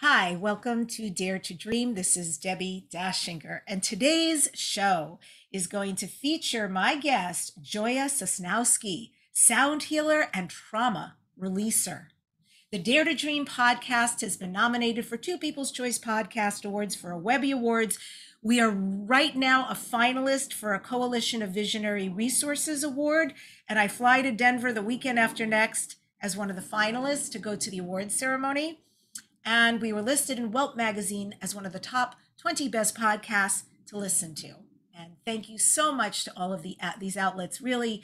Hi, welcome to Dare to Dream. This is Debbi Dachinger, and today's show is going to feature my guest, Joya Sosnowski, sound healer and trauma releaser. The Dare to Dream podcast has been nominated for 2 People's Choice Podcast Awards, for a Webby Awards. We are right now a finalist for a Coalition of Visionary Resources Award, and I fly to Denver the weekend after next as one of the finalists to go to the awards ceremony. And we were listed in Welt magazine as one of the top 20 best podcasts to listen to. And thank you so much to all of these outlets. Really,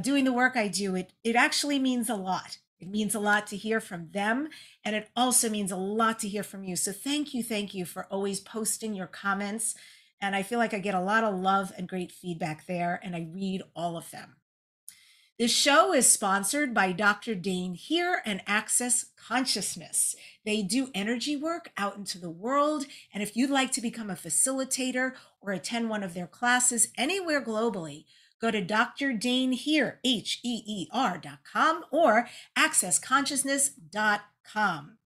doing the work I do, it actually means a lot. It means a lot to hear from them, and it also means a lot to hear from you. So thank you for always posting your comments. And I feel like I get a lot of love and great feedback there, and I read all of them. This show is sponsored by Dr. Dane Heer and Access Consciousness. They do energy work out into the world. And if you'd like to become a facilitator or attend one of their classes anywhere globally, go to DrDainHeer, H-E-E-R.com or accessconsciousness.com.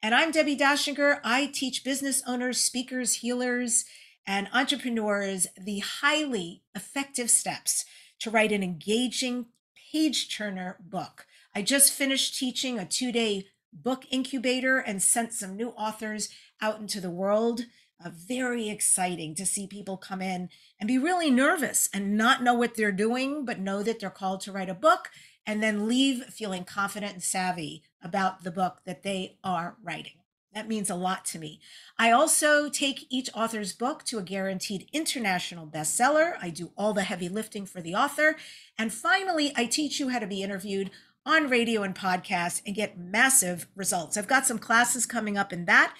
And I'm Debbi Dachinger. I teach business owners, speakers, healers, and entrepreneurs the highly effective steps to write an engaging page-turner book. I just finished teaching a 2-day book incubator and sent some new authors out into the world. Very exciting to see people come in and be really nervous and not know what they're doing, but know that they're called to write a book and then leave feeling confident and savvy about the book that they are writing. That means a lot to me. I also take each author's book to a guaranteed international bestseller. I do all the heavy lifting for the author. And finally, I teach you how to be interviewed on radio and podcasts and get massive results. I've got some classes coming up in that.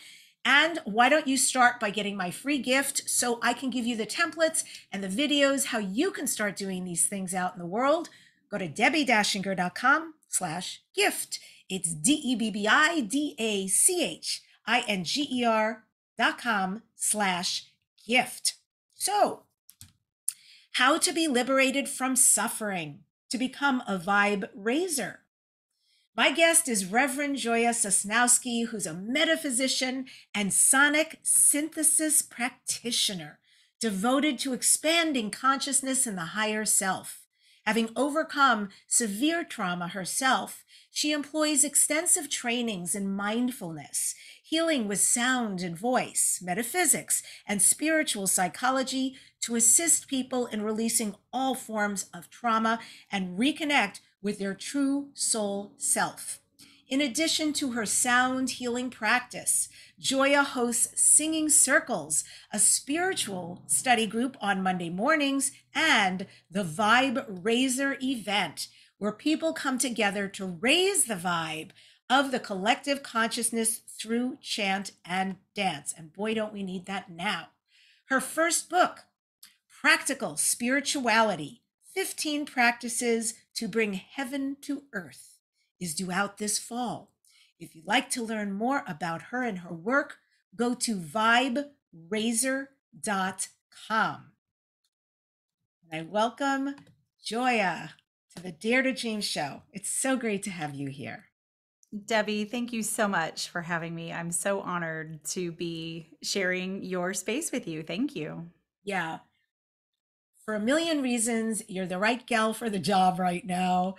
And why don't you start by getting my free gift so I can give you the templates and the videos, how you can start doing these things out in the world. Go to DebbiDachinger.com/gift. It's DebbiDachinger.com/gift. So, how to be liberated from suffering to become a vibe raiser. My guest is Reverend Joya Sosnowski, who's a metaphysician and sonic synthesis practitioner devoted to expanding consciousness in the higher self. Having overcome severe trauma herself, she employs extensive trainings in mindfulness, healing with sound and voice, metaphysics, and spiritual psychology to assist people in releasing all forms of trauma and reconnect with their true soul self. In addition to her sound healing practice, Joya hosts Singing Circles, a spiritual study group on Monday mornings, and the Vibe Raiser event, where people come together to raise the vibe of the collective consciousness through chant and dance. And boy, don't we need that now. Her first book, Practical Spirituality: 15 Practices to Bring Heaven to Earth, is due out this fall. If you'd like to learn more about her and her work, go to viberaiser.com. And I welcome Joya to the Dare to Dream show. It's so great to have you here. Debbi, thank you so much for having me. I'm so honored to be sharing your space with you. Thank you. Yeah. For a million reasons, you're the right gal for the job right now.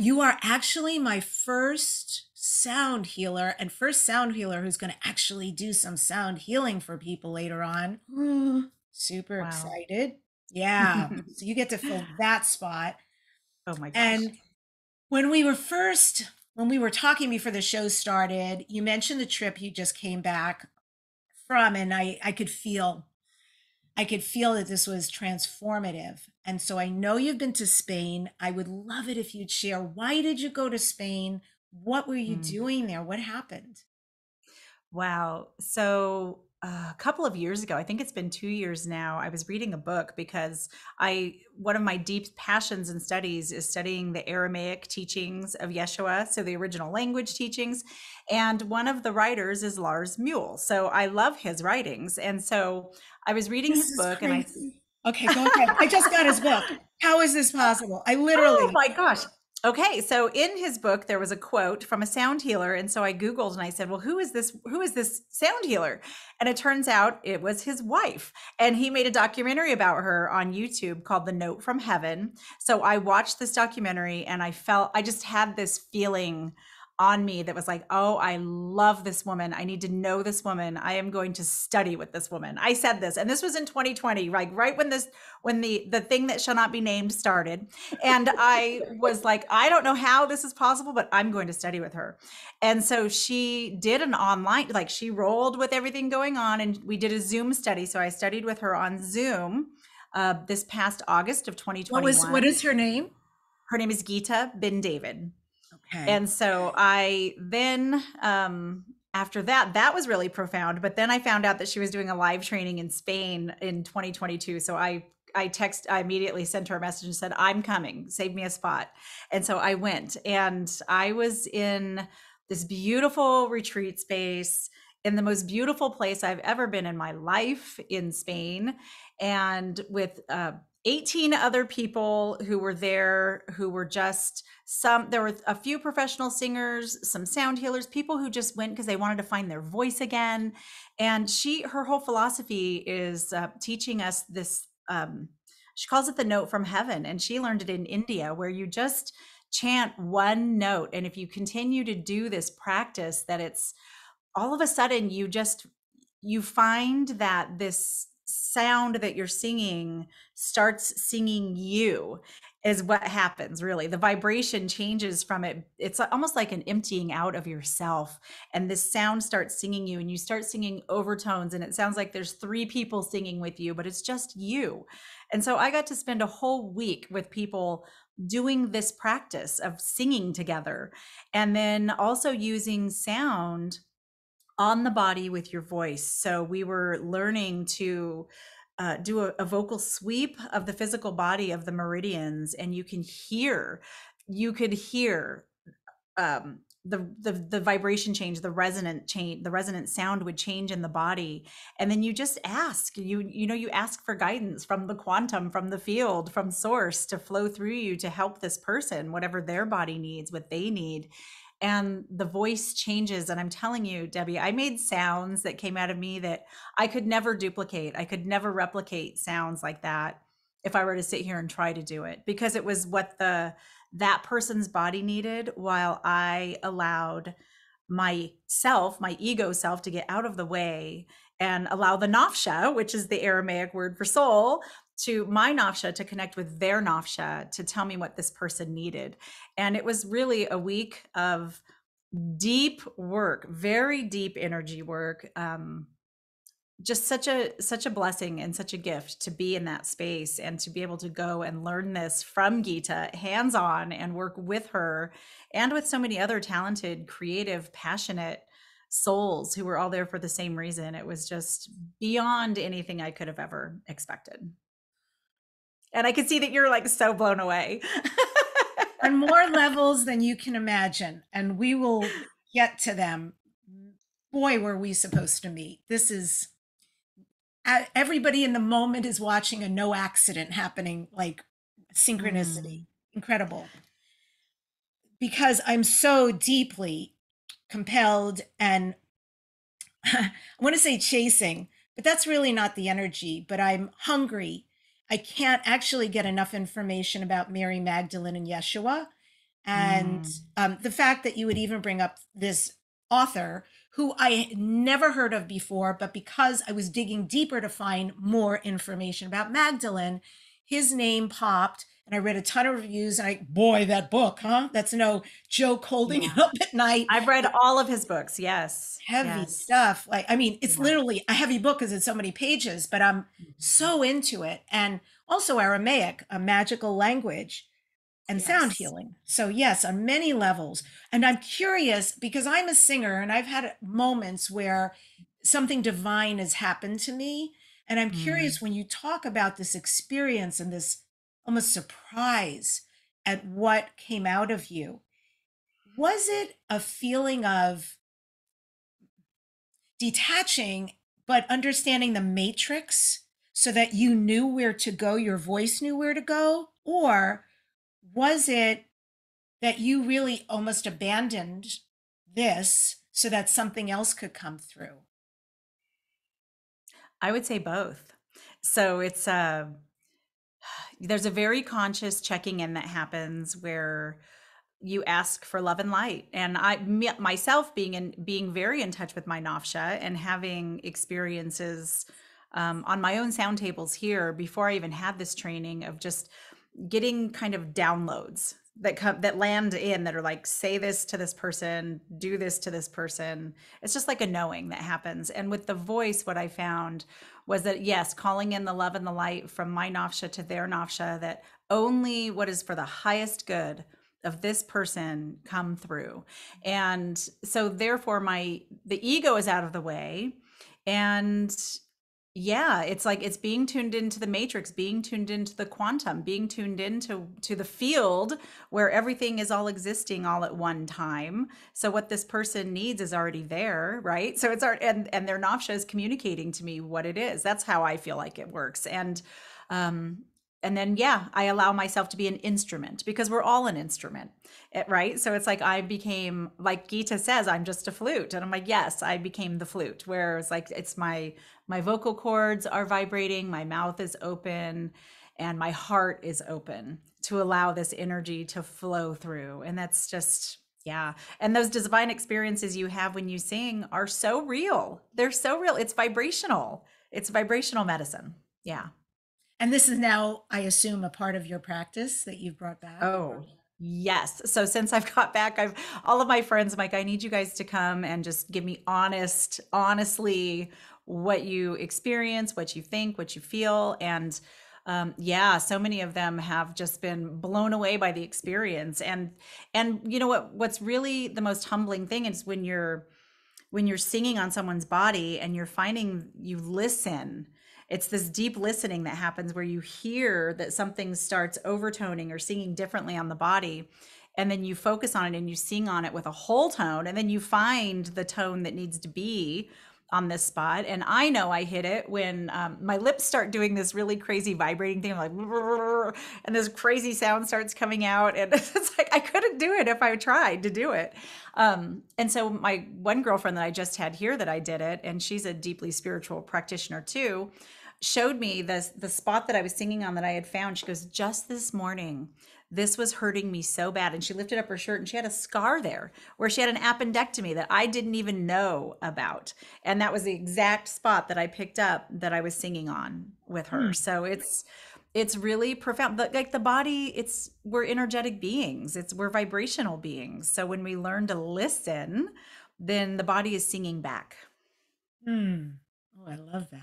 You are actually my first sound healer who's going to actually do some sound healing for people later on. Super excited. Yeah. So you get to fill that spot. Oh my gosh. And when we were talking before the show started, you mentioned the trip you just came back from, and I could feel that this was transformative. And so I know you've been to Spain. I would love it if you'd share, why did you go to Spain? What were you doing there? What happened? Wow. So a couple of years ago, I think it's been 2 years now, I was reading a book because one of my deep passions and studies is studying the Aramaic teachings of Yeshua, so the original language teachings. And one of the writers is Lars Mühl. So I love his writings. And so I was reading his book and I... Okay, go ahead. I just got his book. How is this possible? I literally... Oh my gosh. Okay, so in his book, there was a quote from a sound healer. And so I Googled and I said, well, who is this sound healer? And it turns out it was his wife. And he made a documentary about her on YouTube called The Note from Heaven. So I watched this documentary and I just had this feeling on me that was like, oh, I love this woman. I need to know this woman. I am going to study with this woman. I said this, and this was in 2020, like right when the thing that shall not be named started. And I was like, I don't know how this is possible, but I'm going to study with her. And so she did an online, like she rolled with everything going on, and we did a Zoom study. So I studied with her on Zoom this past August of 2021. What is her name? Her name is Gitte Bendix-David. Okay. And so I then, after that was really profound, but then I found out that she was doing a live training in Spain in 2022. So I immediately sent her a message and said, I'm coming, save me a spot. And so I went, and I was in this beautiful retreat space in the most beautiful place I've ever been in my life in Spain, and with, 18 other people who were there, who were just there were a few professional singers, some sound healers, people who just went because they wanted to find their voice again. And her whole philosophy is teaching us this, she calls it the note from heaven. And she learned it in India, where you just chant one note. And if you continue to do this practice, that it's all of a sudden you find that this sound that you're singing starts singing you, is what happens. Really, the vibration changes from it. It's almost like an emptying out of yourself, and this sound starts singing you, and you start singing overtones, and it sounds like there's three people singing with you, but it's just you. And so I got to spend a whole week with people doing this practice of singing together, and then also using sound on the body with your voice. So we were learning to do a vocal sweep of the physical body, of the meridians, and you could hear the vibration change, the resonant sound would change in the body. And then you just ask, you ask for guidance from the quantum, from the field, from source, to flow through you to help this person, whatever their body needs, what they need. And the voice changes. And I'm telling you, Debbi, I made sounds that came out of me that I could never duplicate. I could never replicate sounds like that if I were to sit here and try to do it, because it was what that person's body needed, while I allowed myself, my ego self, to get out of the way and allow the Nafsha, which is the Aramaic word for soul, to my Nafsha to connect with their Nafsha to tell me what this person needed. And it was really a week of deep work, very deep energy work. Just such a blessing and such a gift to be in that space and to be able to go and learn this from Gitte hands-on and work with her and with so many other talented, creative, passionate souls who were all there for the same reason. It was just beyond anything I could have ever expected. And I could see that you're like so blown away. On more levels than you can imagine. And we will get to them. Boy, were we supposed to meet. This is, everybody in the moment is watching a no accident happening, like synchronicity. Incredible. Because I'm so deeply compelled and I want to say chasing, but that's really not the energy, but I'm hungry. I can't actually get enough information about Mary Magdalene and Yeshua. And the fact that you would even bring up this author who I never heard of before, but because I was digging deeper to find more information about Magdalene, his name popped, and I read a ton of reviews, and boy, that book, huh? That's no joke holding it up at night. I've read all of his books, yes. Heavy stuff. Like, I mean, it's literally a heavy book because it's so many pages, but I'm so into it. And also Aramaic, a magical language, and sound healing. So yes, on many levels. And I'm curious because I'm a singer and I've had moments where something divine has happened to me. And I'm curious when you talk about this experience and this almost surprise at what came out of you, was it a feeling of detaching, but understanding the matrix so that you knew where to go, your voice knew where to go? Or was it that you really almost abandoned this so that something else could come through? I would say both. So it's there's a very conscious checking in that happens where you ask for love and light. And I myself being very in touch with my Nafsha and having experiences on my own sound tables here before I even had this training of just getting kind of downloads that come, that land in, that are like, say this to this person, do this to this person. It's just like a knowing that happens. And with the voice, what I found was that, yes, calling in the love and the light from my Nafsha to their Nafsha, that only what is for the highest good of this person come through. And so therefore the ego is out of the way. And yeah, it's like, it's being tuned into the matrix, being tuned into the quantum, being tuned into the field where everything is all existing all at one time. So what this person needs is already there, right? So it's already, and their Nafsha is communicating to me what it is. That's how I feel like it works. And then, yeah, I allow myself to be an instrument, because we're all an instrument, right? So it's like, I became, like Gitte says, I'm just a flute. And I'm like, yes, I became the flute, where it's like, it's my vocal cords are vibrating, my mouth is open, and my heart is open to allow this energy to flow through. And that's just, yeah. And those divine experiences you have when you sing are so real. They're so real. It's vibrational. It's vibrational medicine. Yeah. And this is now, I assume, a part of your practice that you've brought back. Oh, yes. So since I've got back, all of my friends, I'm like, I need you guys to come and just give me honestly, what you experience, what you think, what you feel. And yeah, so many of them have just been blown away by the experience. And you know what's really the most humbling thing is when you're singing on someone's body and you're finding you listen. It's this deep listening that happens where you hear that something starts overtoning or singing differently on the body, and then you focus on it and you sing on it with a whole tone, and then you find the tone that needs to be on this spot. And I know I hit it when my lips start doing this really crazy vibrating thing, I'm like, and this crazy sound starts coming out, and it's like I couldn't do it if I tried to do it. And so my one girlfriend that I just had here that I did it, and she's a deeply spiritual practitioner too, showed me the spot that I was singing on that I had found. She goes, just this morning, this was hurting me so bad. And she lifted up her shirt and she had a scar there where she had an appendectomy that I didn't even know about. And that was the exact spot that I picked up that I was singing on with her. So it's really profound, but like the body, we're energetic beings. We're vibrational beings. So when we learn to listen, then the body is singing back. Oh, I love that.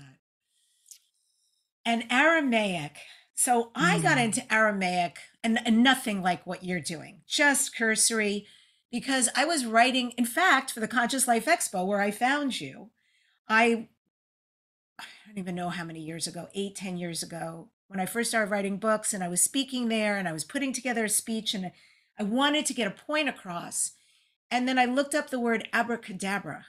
And Aramaic. So I got into Aramaic and nothing like what you're doing, just cursory, because I was writing, in fact, for the Conscious Life Expo where I found you. I don't even know how many years ago, 8-10 years ago, when I first started writing books, and I was speaking there and I was putting together a speech and I wanted to get a point across. And then I looked up the word abracadabra.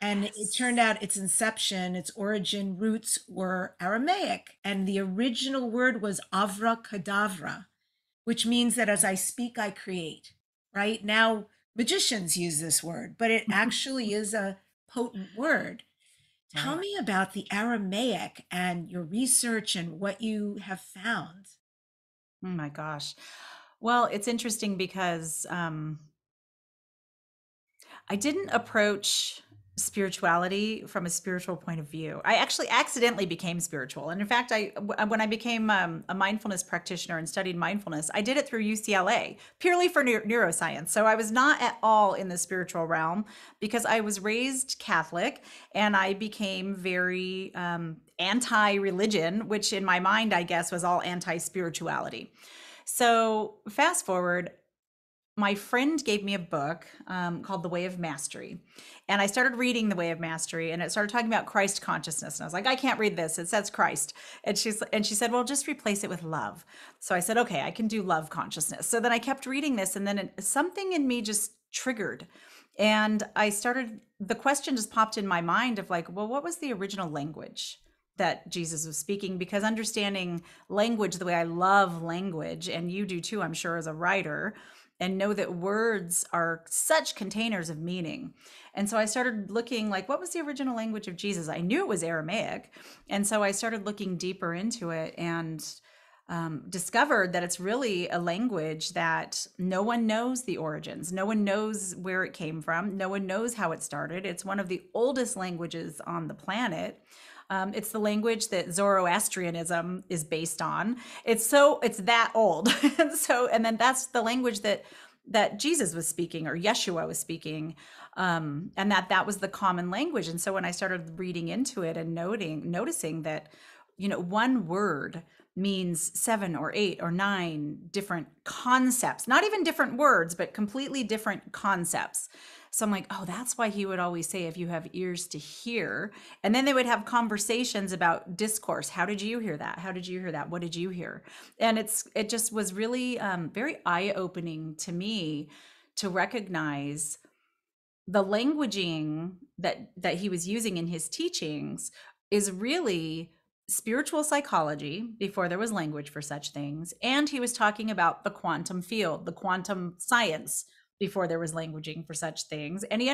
And it turned out its inception, its origin roots were Aramaic. And the original word was Avracadavra, which means that as I speak, I create, right? Now, magicians use this word, but it actually is a potent word. Tell me about the Aramaic and your research and what you have found. Oh my gosh. Well, it's interesting because I didn't approach spirituality from a spiritual point of view. I actually accidentally became spiritual. And in fact, when I became a mindfulness practitioner and studied mindfulness, I did it through UCLA purely for neuroscience. So I was not at all in the spiritual realm because I was raised Catholic and I became very anti-religion, which in my mind, I guess, was all anti-spirituality. So fast forward, my friend gave me a book called The Way of Mastery. And I started reading The Way of Mastery, and it started talking about Christ consciousness. And I was like, I can't read this. It says Christ. And she said, well, just replace it with love. So I said, okay, I can do love consciousness. So then I kept reading this, and then something in me just triggered. And I started, the question just popped in my mind of like, well, what was the original language that Jesus was speaking? Because understanding language, the way I love language, and you do too, I'm sure, as a writer, and know that words are such containers of meaning. And so I started looking, like, what was the original language of Jesus? I knew it was Aramaic. And so I started looking deeper into it and discovered that it's really a language that no one knows the origins. No one knows where it came from. No one knows how it started. It's one of the oldest languages on the planet. It's the language that Zoroastrianism is based on. It's that old. and then that's the language that Jesus was speaking, or Yeshua was speaking, and that was the common language. And so when I started reading into it and noticing that, you know, one word means 7 or 8 or 9 different concepts, not even different words, but completely different concepts. So I'm like, oh, that's why he would always say, if you have ears to hear. And then they would have conversations about discourse. How did you hear that? How did you hear that? What did you hear? And it just was really very eye-opening to me to recognize the languaging that he was using in his teachings is really spiritual psychology before there was language for such things. And he was talking about the quantum field, the quantum science, before there was languaging for such things. And they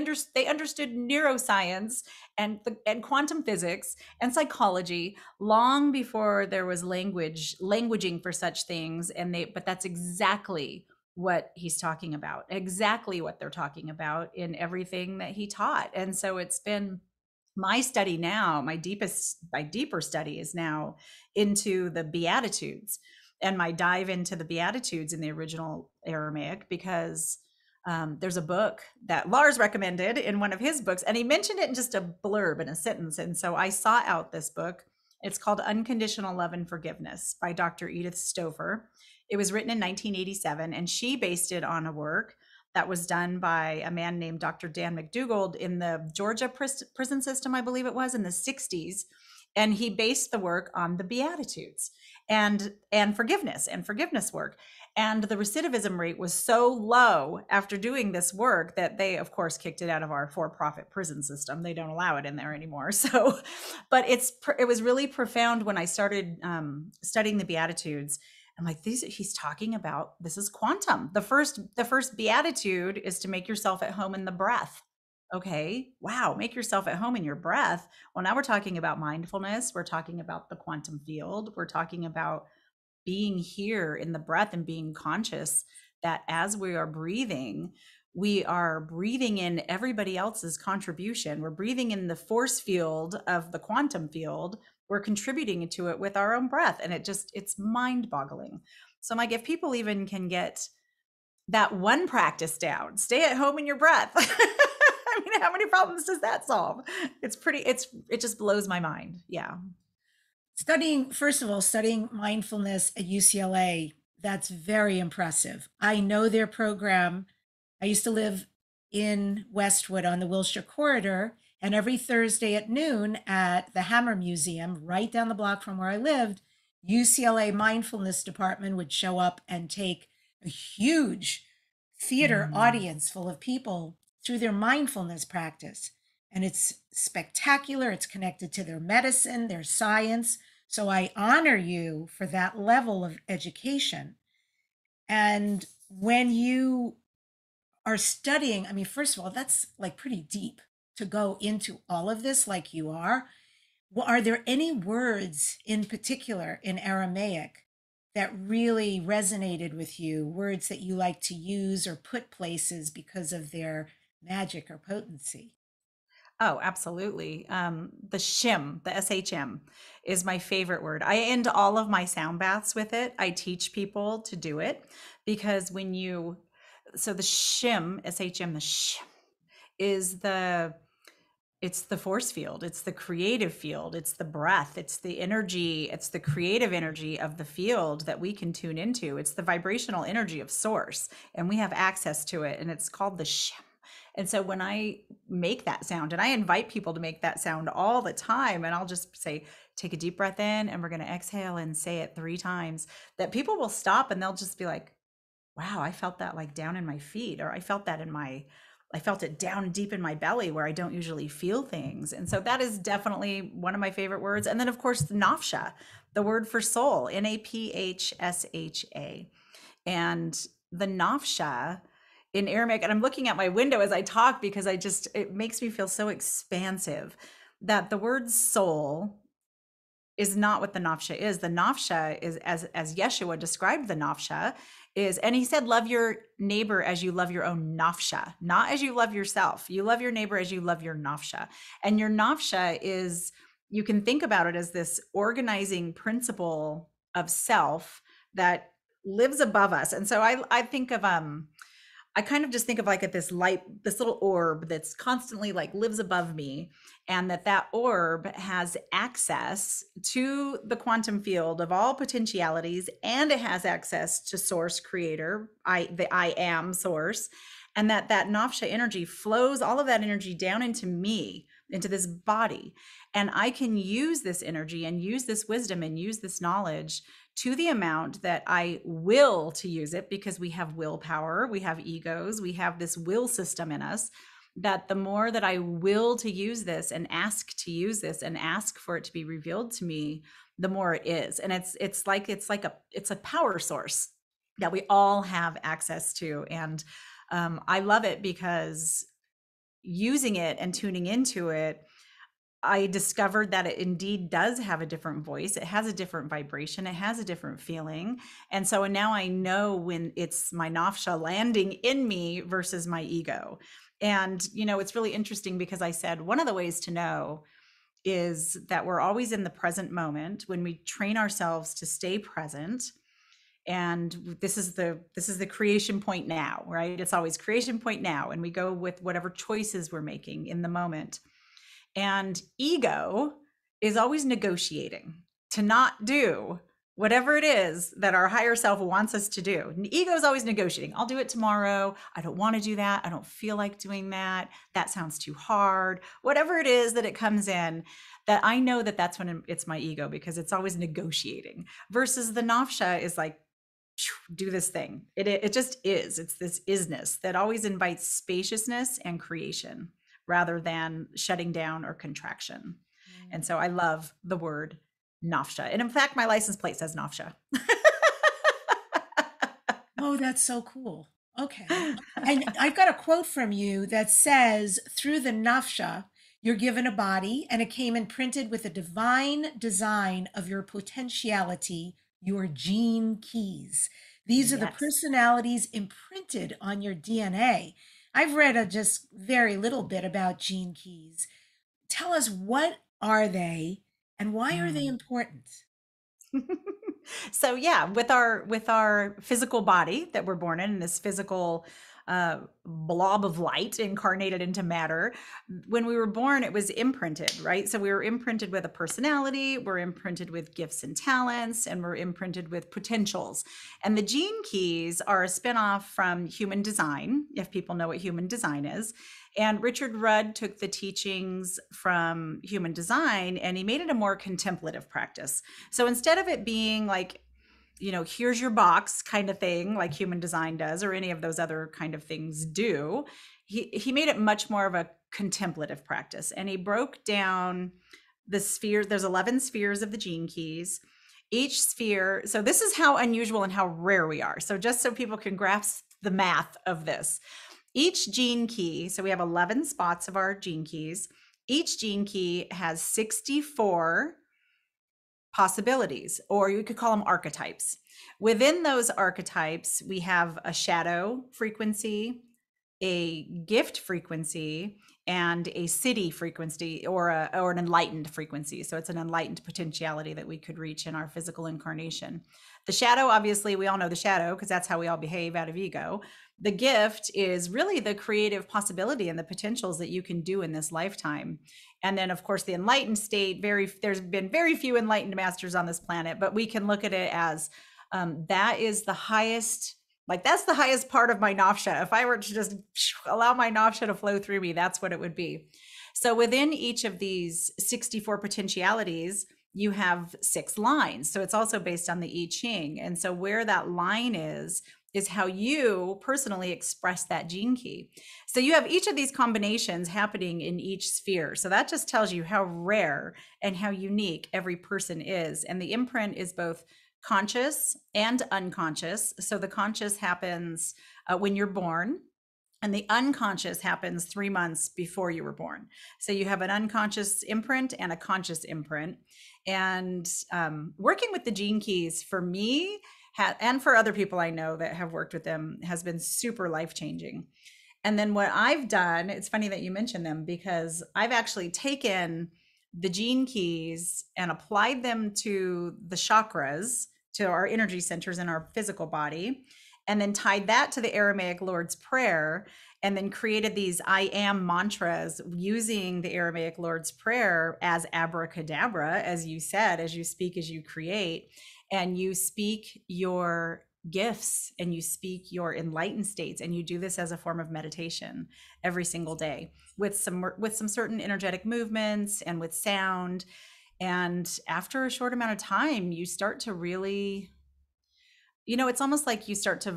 understood neuroscience and quantum physics and psychology long before there was languaging for such things. But that's exactly what he's talking about, exactly what they're talking about in everything that he taught. And so it's been my study now, my deeper study is now into the Beatitudes and my dive into the Beatitudes in the original Aramaic, because there's a book that Lars recommended in one of his books, and he mentioned it in just a blurb in a sentence. And so I sought out this book. It's called Unconditional Love and Forgiveness by Dr. Edith Stouffer. It was written in 1987, and she based it on a work that was done by a man named Dr. Dan McDougald in the Georgia prison system, I believe it was, in the 60s. And he based the work on the Beatitudes and forgiveness work. And the recidivism rate was so low after doing this work that they, of course, kicked it out of our for-profit prison system. They don't allow it in there anymore. So, but it was really profound when I started studying the Beatitudes. I'm like, he's talking about, this is quantum. The first Beatitude is to make yourself at home in the breath. Okay, wow, make yourself at home in your breath. Well, now we're talking about mindfulness. We're talking about the quantum field. We're talking about being here in the breath and being conscious that as we are breathing in everybody else's contribution. We're breathing in the force field of the quantum field. We're contributing to it with our own breath. And it's mind boggling. So I'm like, if people even can get that one practice down, stay at home in your breath. I mean, how many problems does that solve? It just blows my mind. Yeah. First of all, studying mindfulness at UCLA, that's very impressive. I know their program. I used to live in Westwood on the Wilshire Corridor, and every Thursday at noon at the Hammer Museum, right down the block from where I lived, UCLA mindfulness department would show up and take a huge theater audience full of people through their mindfulness practice. And it's spectacular. It's connected to their medicine, their science. So I honor you for that level of education. And when you are studying, I mean, first of all, that's like pretty deep to go into all of this like you are. Well, are there any words in particular in Aramaic that really resonated with you, words that you like to use or put places because of their magic or potency? Oh, absolutely. The Shim, the SHM, is my favorite word. I end all of my sound baths with it. I teach people to do it because the Shim, SHM, the Shim is it's the force field. It's the creative field. It's the breath. It's the energy. It's the creative energy of the field that we can tune into. It's the vibrational energy of source, and we have access to it. And it's called the Shim. And so when I make that sound, and I invite people to make that sound all the time, and I'll just say, take a deep breath in, and we're going to exhale and say it 3 times, that people will stop and they'll just be like, wow, I felt that like down in my feet, or I felt it down deep in my belly where I don't usually feel things. And so that is definitely one of my favorite words. And then of course, Nafsha, the word for soul, N-A-P-H-S-H-A. And the Nafsha in Aramaic. And I'm looking at my window as I talk because it makes me feel so expansive, that the word soul is not what the Nafsha is. The Nafsha is, as Yeshua described the Nafsha, is, and he said, love your neighbor as you love your own Nafsha, not as you love yourself. You love your neighbor as you love your Nafsha. And your Nafsha is, you can think about it as this organizing principle of self that lives above us. And so I think of, I kind of just think of like this light, this little orb that's constantly like lives above me, and that orb has access to the quantum field of all potentialities, and it has access to source creator, I am source, and that Nafsha energy flows all of that energy down into me, into this body. And I can use this energy and use this wisdom and use this knowledge to the amount that I will to use it, because we have willpower, we have egos, we have this will system in us, that the more that I will to use this and ask to use this and ask for it to be revealed to me, the more it is. And it's like a power source that we all have access to. And I love it, because using it and tuning into it, I discovered that it indeed does have a different voice. It has a different vibration. It has a different feeling. And so now I know when it's my Nafsha landing in me versus my ego. And, you know, it's really interesting, because I said one of the ways to know is that we're always in the present moment when we train ourselves to stay present. And this is the creation point now, right? It's always creation point now. And we go with whatever choices we're making in the moment. And ego is always negotiating to not do whatever it is that our higher self wants us to do. And ego is always negotiating. I'll do it tomorrow. I don't want to do that. I don't feel like doing that. That sounds too hard. Whatever it is that it comes in, that I know that that's when it's my ego, because it's always negotiating, versus the Nafsha is like, do this thing. It just is. It's this isness that always invites spaciousness and creation, rather than shutting down or contraction. Mm. And so I love the word Nafsha. And in fact, my license plate says Nafsha. Oh, that's so cool. Okay. And I've got a quote from you that says, through the Nafsha, you're given a body, and it came imprinted with a divine design of your potentiality, your gene keys. These are the personalities imprinted on your DNA. I've read just very little bit about gene keys. Tell us, what are they and why are they important? So yeah, with our physical body that we're born in, this physical blob of light incarnated into matter, when we were born, it was imprinted, right? So we were imprinted with a personality, we're imprinted with gifts and talents, and we're imprinted with potentials. And the gene keys are a spinoff from Human Design, if people know what Human Design is. And Richard Rudd took the teachings from Human Design and he made it a more contemplative practice. So instead of it being like, you know, here's your box kind of thing, like Human Design does, or any of those other kind of things do, he made it much more of a contemplative practice. And he broke down the spheres. There's 11 spheres of the gene keys. Each sphere, so this is how unusual and how rare we are. So just so people can grasp the math of this, each gene key, so we have 11 spots of our gene keys. Each gene key has 64 possibilities, or you could call them archetypes. Within those archetypes, we have a shadow frequency, a gift frequency, and a city frequency, or an enlightened frequency. So it's an enlightened potentiality that we could reach in our physical incarnation. The shadow, obviously, we all know the shadow, because that's how we all behave out of ego. The gift is really the creative possibility and the potentials that you can do in this lifetime. And then, of course, the enlightened state, there's been very few enlightened masters on this planet, but we can look at it as that is the highest, like that's the highest part of my Nafsha. If I were to just allow my Nafsha to flow through me, that's what it would be. So within each of these 64 potentialities, you have 6 lines. So it's also based on the I Ching. And so where that line is how you personally express that gene key. So you have each of these combinations happening in each sphere. So that just tells you how rare and how unique every person is. And the imprint is both conscious and unconscious. So the conscious happens when you're born, and the unconscious happens 3 months before you were born. So you have an unconscious imprint and a conscious imprint. And working with the Gene Keys for me and for other people I know that have worked with them has been super life-changing. And then what I've done, it's funny that you mentioned them, because I've actually taken the Gene Keys and applied them to the chakras, to our energy centers in our physical body, and then tied that to the Aramaic Lord's Prayer, and then created these I am mantras using the Aramaic Lord's Prayer as abracadabra, as you said, as you speak, as you create, and you speak your gifts and you speak your enlightened states, and you do this as a form of meditation every single day with some certain energetic movements and with sound. And after a short amount of time, you start to really, you know, it's almost like you start to,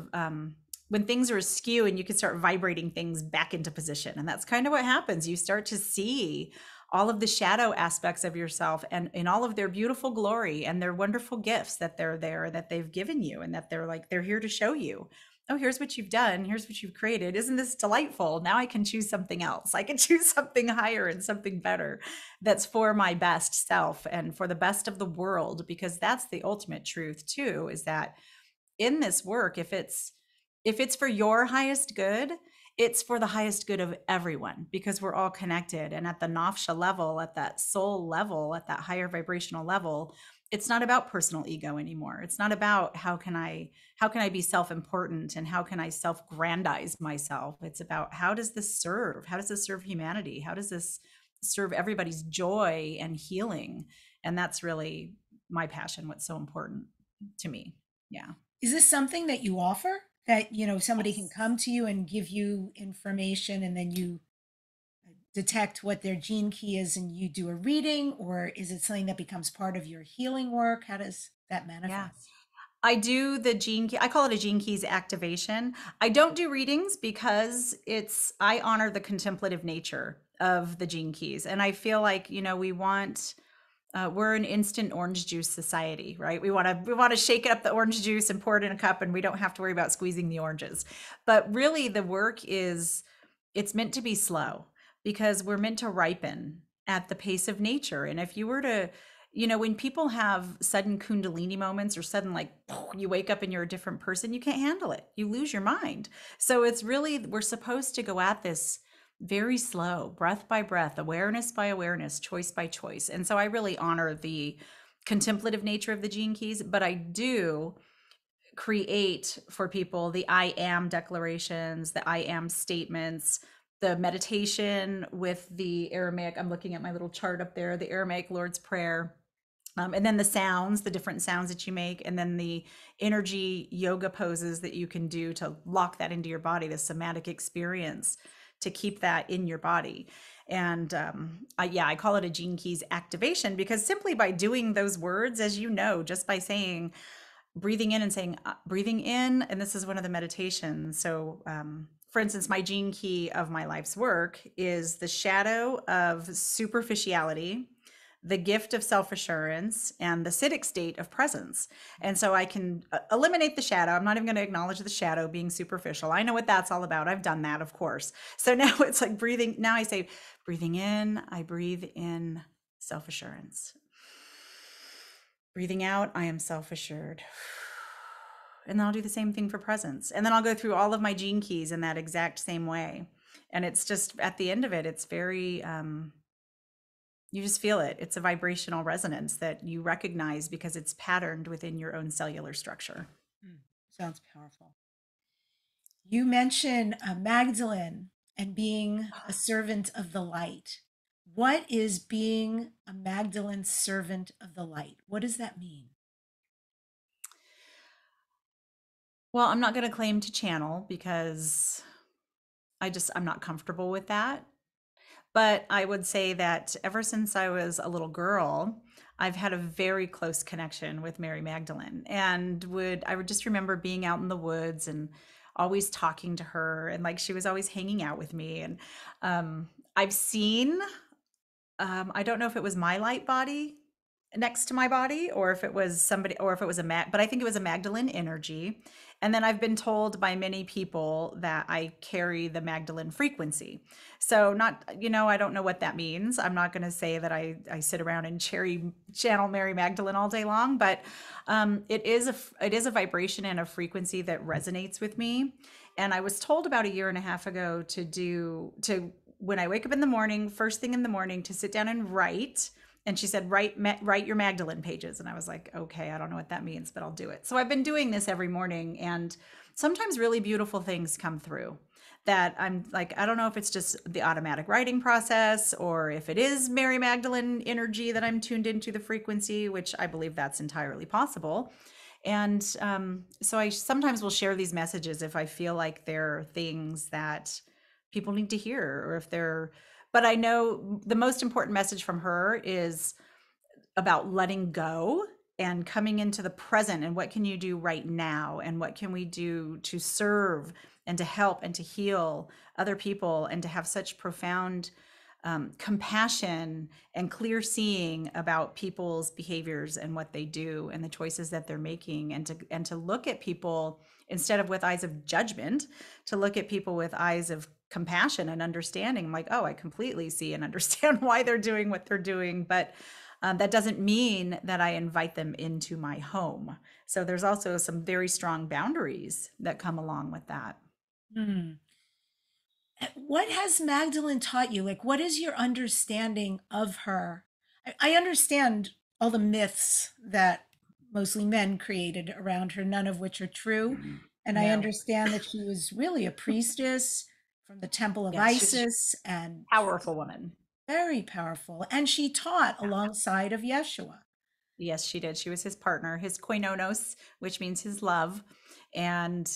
when things are askew, and you can start vibrating things back into position. And that's kind of what happens. You start to see all of the shadow aspects of yourself and in all of their beautiful glory and their wonderful gifts that they're there, that they've given you, and that they're here to show you. Oh, here's what you've done. Here's what you've created. Isn't this delightful? Now I can choose something else. I can choose something higher and something better that's for my best self and for the best of the world, because that's the ultimate truth too, is that in this work, if it's for your highest good, it's for the highest good of everyone, because we're all connected. And at the Nafsha level, at that soul level, at that higher vibrational level, it's not about personal ego anymore. It's not about how can I be self-important and how can I self-grandize myself? It's about how does this serve humanity? How does this serve everybody's joy and healing? And that's really my passion, what's so important to me. Yeah. Is this something that you offer? That, you know, somebody can come to you and give you information, and then you detect what their gene key is and you do a reading? Or is it something that becomes part of your healing work? How does that manifest? Yeah. I do the gene key. I call it a Gene Keys activation. I don't do readings because I honor the contemplative nature of the Gene Keys. And I feel like, you know, we're an instant orange juice society, right? We want to shake up the orange juice and pour it in a cup, and we don't have to worry about squeezing the oranges. But really the work is, it's meant to be slow, because we're meant to ripen at the pace of nature. And if you were to, you know, when people have sudden kundalini moments or sudden, like, you wake up and you're a different person, you can't handle it. You lose your mind. So it's really, we're supposed to go at this very slow, breath by breath, awareness by awareness, choice by choice. And so I really honor the contemplative nature of the Gene Keys, but I do create for people the I am declarations, the I am statements, the meditation with the Aramaic. I'm looking at my little chart up there, the Aramaic Lord's Prayer. And then the sounds, the different sounds that you make, and then the energy yoga poses that you can do to lock that into your body, the somatic experience, to keep that in your body. And I call it a Gene Keys activation, because simply by doing those words, as you know, just by saying, breathing in, and this is one of the meditations. So for instance, my Gene Key of my life's work is the shadow of superficiality, the gift of self-assurance, and the siddhic state of presence. And so I can eliminate the shadow. I'm not even going to acknowledge the shadow being superficial. I know what that's all about. I've done that, of course. So now it's like breathing. Now I say breathing in, I breathe in self-assurance. Breathing out, I am self-assured. And then I'll do the same thing for presence. And then I'll go through all of my Gene Keys in that exact same way. And it's just, at the end of it, it's very, you just feel it. It's a vibrational resonance that you recognize, because it's patterned within your own cellular structure. Sounds powerful. You mentioned Magdalene and being a servant of the light. What is being a Magdalene servant of the light? What does that mean? Well, I'm not going to claim to channel, because I'm not comfortable with that. But I would say that ever since I was a little girl, I've had a very close connection with Mary Magdalene, and I would just remember being out in the woods and always talking to her, and like she was always hanging out with me. And I've seen, I don't know if it was my light body next to my body, or if it was somebody, or if it was a Mag, but I think it was a Magdalene energy. And then I've been told by many people that I carry the Magdalene frequency. So not, you know, I don't know what that means. I'm not going to say that I sit around and channel Mary Magdalene all day long, but it is a vibration and a frequency that resonates with me. And I was told about a year and a half ago to when I wake up in the morning, first thing in the morning, to sit down and write. And she said, write your Magdalene pages. And I was like, okay, I don't know what that means, but I'll do it. So I've been doing this every morning, and sometimes really beautiful things come through that I'm like, I don't know if it's just the automatic writing process or if it is Mary Magdalene energy that I'm tuned into the frequency, which I believe that's entirely possible. And so I sometimes will share these messages if I feel like they're things that people need to hear, or if they're, but I know the most important message from her is about letting go and coming into the present, and what can you do right now, and what can we do to serve and to help and to heal other people, and to have such profound compassion and clear seeing about people's behaviors and what they do and the choices that they're making, and to look at people instead of with eyes of judgment, to look at people with eyes of compassion and understanding. I'm like, oh, I completely see and understand why they're doing what they're doing, but that doesn't mean that I invite them into my home. So there's also some very strong boundaries that come along with that. Mm. What has Magdalene taught you? Like, what is your understanding of her? I understand all the myths that mostly men created around her, none of which are true. And no. I understand that she was really a priestess from the temple of Isis, and powerful woman, very powerful. And she taught alongside of Yeshua. Yes, she did. She was his partner, his koinonos, which means his love. And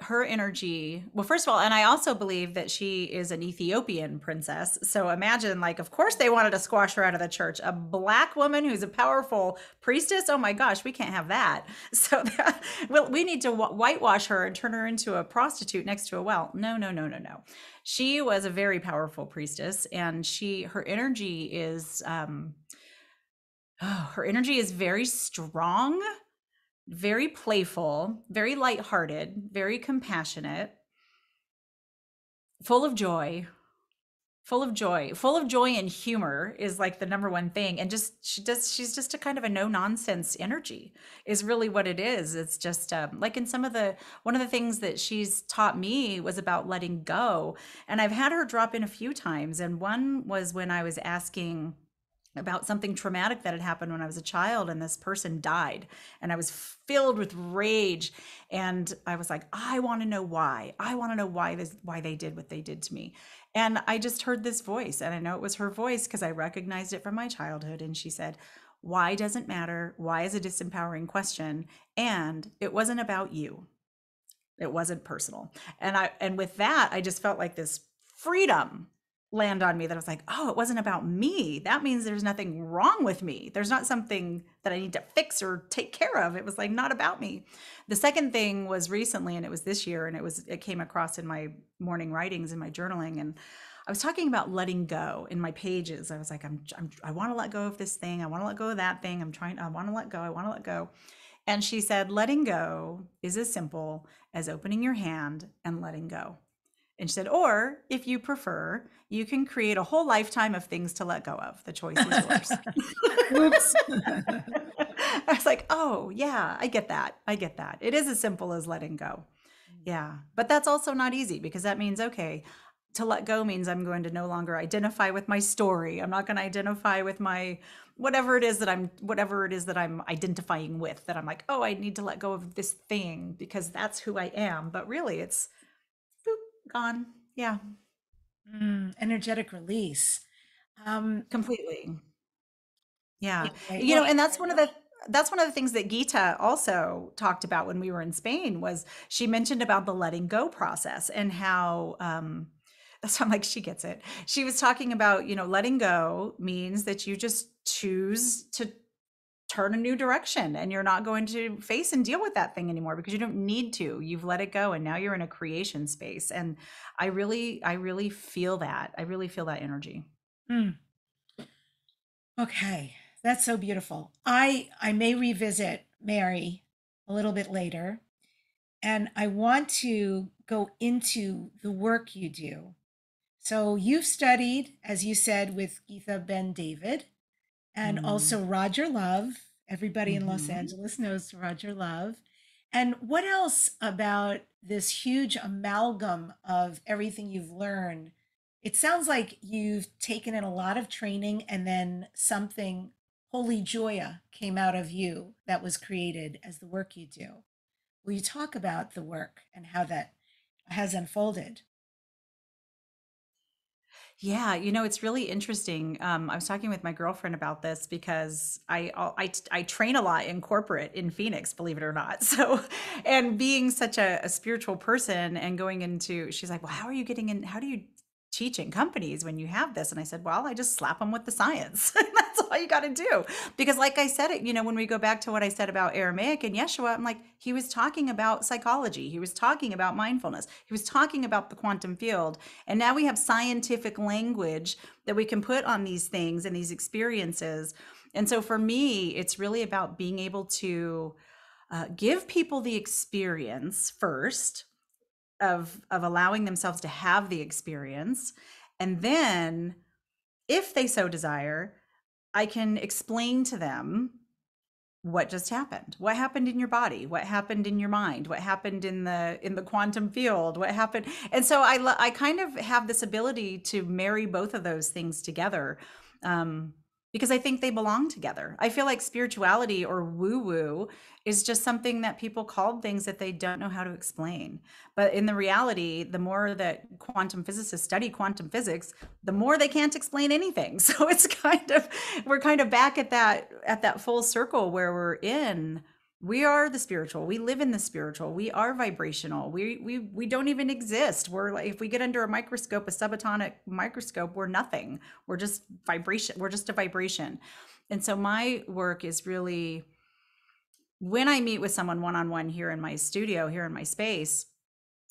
her energy, well, first of all, and I also believe that she is an Ethiopian princess. So imagine, like, of course they wanted to squash her out of the church. A black woman who's a powerful priestess. Oh my gosh, we can't have that. So that, well, we need to whitewash her and turn her into a prostitute next to a well. No, no, no, no, no. She was a very powerful priestess, and her energy is, her energy is very strong, very playful, very lighthearted, very compassionate, full of joy and humor is like the number one thing. And she's just a kind of a no nonsense energy is really what it is. It's just like in one of the things that she's taught me was about letting go. And I've had her drop in a few times. And one was when I was asking about something traumatic that had happened when I was a child, and this person died, and I was filled with rage, and I was like, I want to know why. I want to know why they did what they did to me. And I just heard this voice, and I know it was her voice because I recognized it from my childhood, and she said, "Why doesn't matter. Why is a disempowering question, and it wasn't about you. It wasn't personal." And with that, I just felt like this freedom land on me, that I was like, oh, it wasn't about me. That means there's nothing wrong with me. There's not something that I need to fix or take care of. It was like, not about me. The second thing was recently, and it was this year, and it came across in my morning writings and my journaling. And I was talking about letting go in my pages. I was like, I want to let go of this thing. I want to let go of that thing. I want to let go. I want to let go. And she said, letting go is as simple as opening your hand and letting go. And she said, or if you prefer, you can create a whole lifetime of things to let go of. The choice is yours. Oops. I was like, oh yeah, I get that. I get that. It is as simple as letting go. Yeah. But that's also not easy, because that means, okay, to let go means I'm going to no longer identify with my story. I'm not going to identify with my, whatever it is that I'm identifying with, that I'm like, oh, I need to let go of this thing because that's who I am. But really it's gone. Yeah. Energetic release. Completely. Yeah. Okay. You know, and that's one of the things that Gitte also talked about when we were in Spain, was she mentioned about the letting go process and how, so I'm like, she gets it. She was talking about, you know, letting go means that you just choose to turn a new direction, and you're not going to face and deal with that thing anymore because you don't need to. You've let it go, and now you're in a creation space. And I really feel that. I really feel that energy. Mm. Okay, that's so beautiful. I may revisit Mary a little bit later, and I want to go into the work you do. So you've studied, as you said, with Gitte Bendix-David and also Roger Love. Everybody in Los Angeles knows Roger Love. And what else about this huge amalgam of everything you've learned? It sounds like you've taken in a lot of training, and then something, Holy Joya, came out of you that was created as the work you do. Will you talk about the work and how that has unfolded? Yeah, you know, it's really interesting. I was talking with my girlfriend about this because I train a lot in corporate in Phoenix, believe it or not. So, and being such a spiritual person and going into, she's like, well, how are you getting in? How do you teach in companies when you have this? And I said, well, I just slap them with the science. That's all you got to do. Because like I said, you know, when we go back to what I said about Aramaic and Yeshua, I'm like, he was talking about psychology. He was talking about mindfulness. He was talking about the quantum field. And now we have scientific language that we can put on these things and these experiences. And so for me, it's really about being able to give people the experience first, of allowing themselves to have the experience. And then if they so desire, I can explain to them what just happened. What happened in your body? What happened in your mind? What happened in the quantum field? What happened? And so I kind of have this ability to marry both of those things together because I think they belong together. I feel like spirituality or woo-woo is just something that people called things that they don't know how to explain. But in the reality, the more that quantum physicists study quantum physics, the more they can't explain anything. So it's kind of, we're kind of back at that full circle where we're in. We are the spiritual. We live in the spiritual. We are vibrational. We don't even exist. We're like, if we get under a microscope, a subatomic microscope, we're nothing. We're just vibration. We're just a vibration. And so my work is really, when I meet with someone one-on-one here in my studio, here in my space,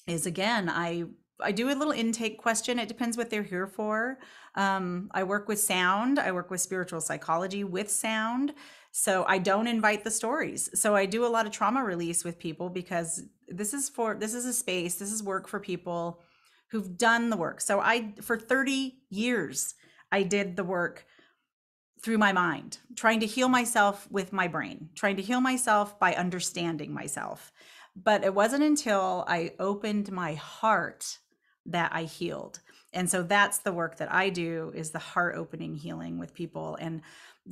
is again, I do a little intake question. It depends what they're here for. I work with sound. I work with spiritual psychology with sound. So I don't invite the stories. So I do a lot of trauma release with people because this is a space, this is work for people who've done the work. So for 30 years, I did the work through my mind, trying to heal myself with my brain, trying to heal myself by understanding myself. But it wasn't until I opened my heart that I healed. And so that's the work that I do, is the heart opening healing with people and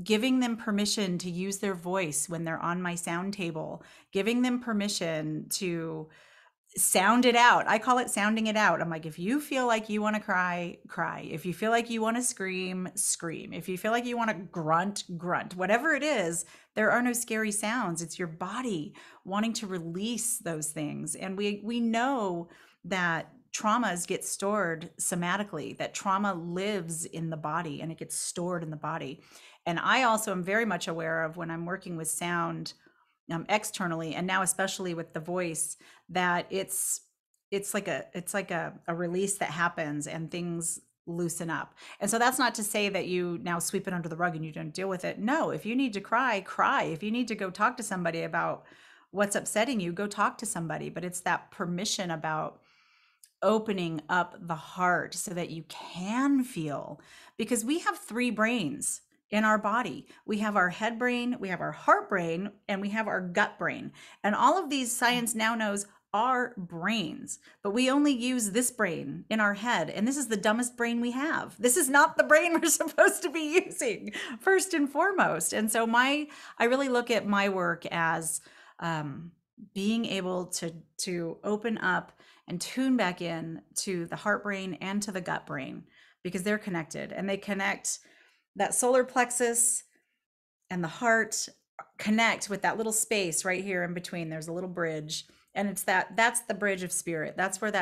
giving them permission to use their voice when they're on my sound table, giving them permission to sound it out. I call it sounding it out. I'm like, if you feel like you want to cry, cry. If you feel like you want to scream, scream. If you feel like you want to grunt, grunt. Whatever it is, there are no scary sounds. It's your body wanting to release those things. And we know that traumas get stored somatically, that trauma lives in the body and it gets stored in the body. And I also am very much aware of when I'm working with sound externally, and now especially with the voice, that it's like a release that happens and things loosen up. And so that's not to say that you now sweep it under the rug and you don't deal with it. No, if you need to cry, cry. If you need to go talk to somebody about what's upsetting you, go talk to somebody. But it's that permission about opening up the heart so that you can feel, because we have three brains in our body. We have our head brain, we have our heart brain, and we have our gut brain. And all of these, science now knows, are brains, but we only use this brain in our head. And this is the dumbest brain we have. This is not the brain we're supposed to be using first and foremost. And so I really look at my work as being able to open up and tune back in to the heart brain and to the gut brain, because they're connected, and they connect. That solar plexus and the heart connect with that little space right here in between. There's a little bridge, and it's that's the bridge of spirit. That's where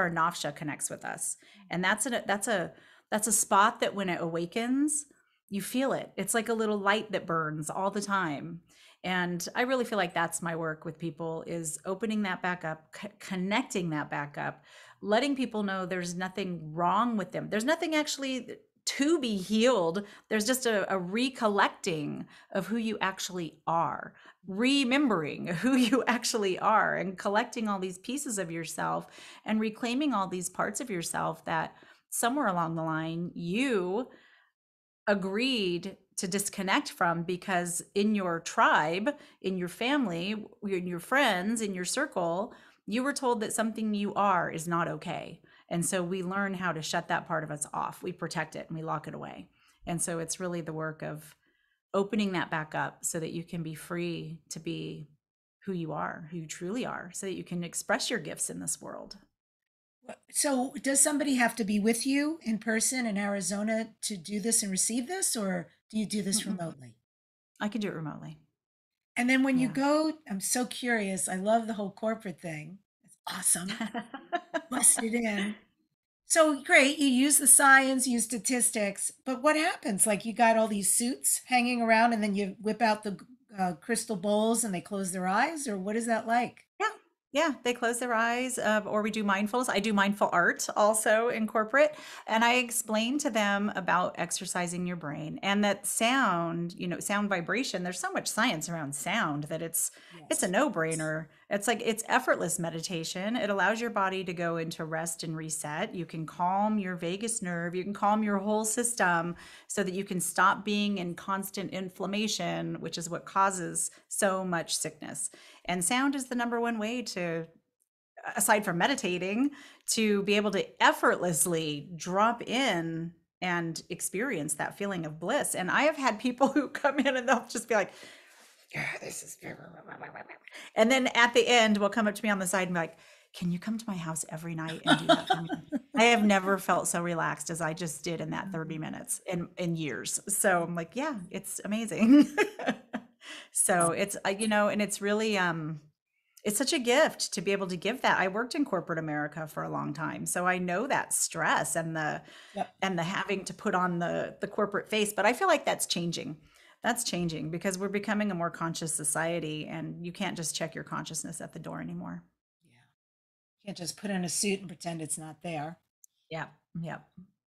our Nafsha connects with us. And that's a spot that when it awakens, you feel it. It's like a little light that burns all the time. And I really feel like that's my work with people, is opening that back up, connecting that back up, letting people know there's nothing wrong with them. There's nothing actually to be healed. There's just a recollecting of who you actually are, remembering who you actually are, and collecting all these pieces of yourself and reclaiming all these parts of yourself that somewhere along the line you agreed to disconnect from, because in your tribe, in your family, in your friends, in your circle, you were told that something you are is not okay. And so we learn how to shut that part of us off. We protect it and we lock it away. And so it's really the work of opening that back up so that you can be free to be who you are, who you truly are, so that you can express your gifts in this world. So does somebody have to be with you in person in Arizona to do this and receive this, or do you do this remotely? I can do it remotely. And then when you go, I'm so curious. I love the whole corporate thing. It's awesome. Bust it in. So great. You use the science, you use statistics, but what happens? Like, you got all these suits hanging around, and then you whip out the crystal bowls and they close their eyes, or what is that like? Yeah, they close their eyes, or we do mindfulness. I do mindful art also in corporate. And I explain to them about exercising your brain and that sound, you know, sound vibration. There's so much science around sound that it's a no-brainer. It's like, it's effortless meditation. It allows your body to go into rest and reset. You can calm your vagus nerve. You can calm your whole system so that you can stop being in constant inflammation, which is what causes so much sickness. And sound is the number one way to, aside from meditating, to be able to effortlessly drop in and experience that feeling of bliss. And I have had people who come in and they'll just be like, yeah, this is, and then at the end will come up to me on the side and be like, can you come to my house every night and do that for me? I have never felt so relaxed as I just did in that 30 minutes in years. So I'm like, yeah, it's amazing. So it's, you know, and it's really, it's such a gift to be able to give that. I worked in corporate America for a long time, so I know that stress and the having to put on the corporate face, but I feel like that's changing. That's changing because we're becoming a more conscious society, and you can't just check your consciousness at the door anymore. Yeah. You can't just put on a suit and pretend it's not there. Yeah. Yeah.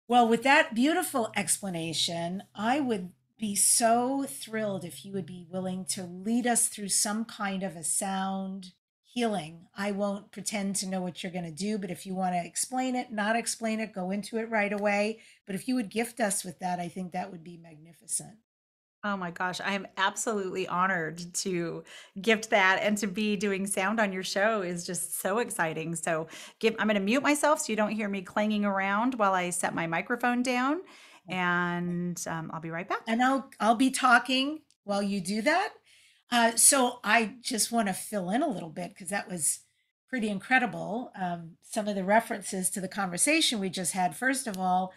Well, with that beautiful explanation, I would be so thrilled if you would be willing to lead us through some kind of a sound healing. I won't pretend to know what you're going to do, but if you want to explain it, not explain it, go into it right away. But if you would gift us with that, I think that would be magnificent. Oh my gosh, I am absolutely honored to gift that, and to be doing sound on your show is just so exciting. So I'm going to mute myself so you don't hear me clanging around while I set my microphone down. And I'll be right back. And I'll be talking while you do that. So I just want to fill in a little bit, because that was pretty incredible. Some of the references to the conversation we just had. First of all,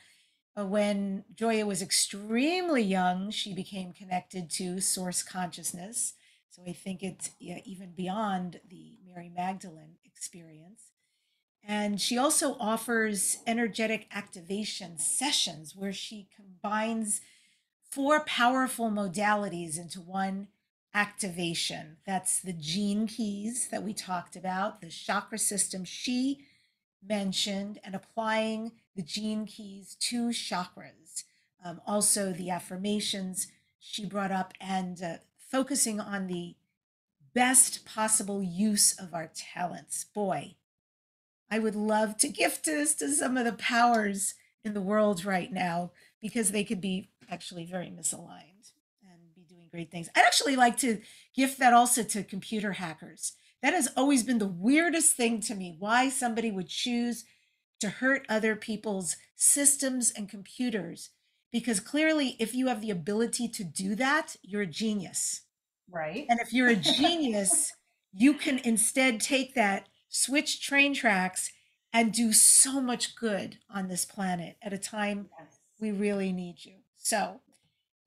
when Joya was extremely young, she became connected to source consciousness. So I think it's even beyond the Mary Magdalene experience. And she also offers energetic activation sessions where she combines 4 powerful modalities into one activation. That's the gene keys that we talked about, the chakra system she mentioned, and applying the gene keys to chakras. Also the affirmations she brought up, and focusing on the best possible use of our talents. Boy, I would love to gift this to some of the powers in the world right now, because they could be actually very misaligned and be doing great things. I'd actually like to gift that also to computer hackers. That has always been the weirdest thing to me, why somebody would choose to hurt other people's systems and computers, because clearly if you have the ability to do that, you're a genius. Right. And if you're a genius, you can instead take that, switch train tracks, and do so much good on this planet at a time we really need you. So